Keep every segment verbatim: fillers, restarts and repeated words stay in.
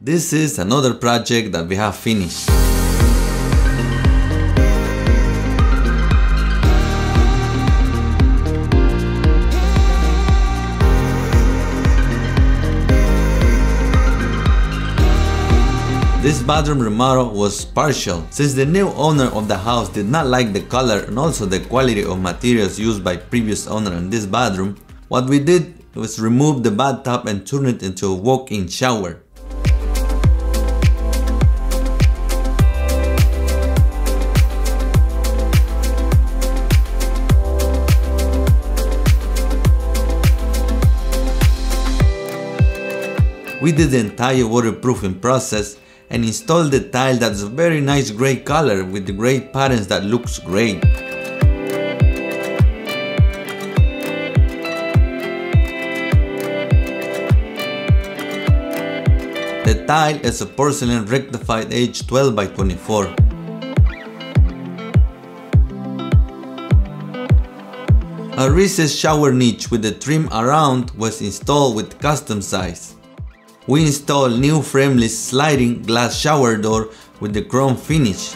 This is another project that we have finished. This bathroom remodel was partial, since the new owner of the house did not like the color and also the quality of materials used by previous owner in this bathroom. What we did was remove the bathtub and turn it into a walk-in shower. We did the entire waterproofing process and installed the tile that's a very nice gray color with the gray patterns that looks great. The tile is a porcelain rectified edge twelve by twenty-four. A recessed shower niche with the trim around was installed with custom size. We installed new frameless sliding glass shower door with the chrome finish.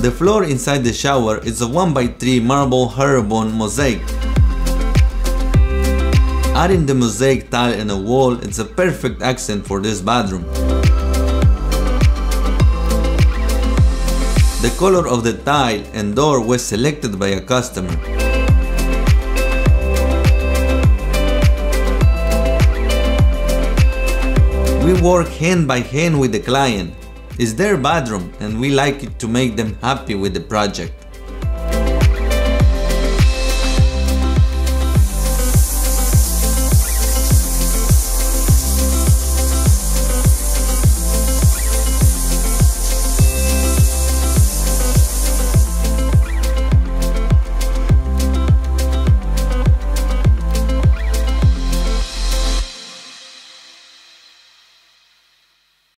The floor inside the shower is a one by three marble herringbone mosaic. Adding the mosaic tile in the wall is a perfect accent for this bathroom. The color of the tile and door was selected by a customer. We work hand by hand with the client. It's their bathroom and we like it to make them happy with the project.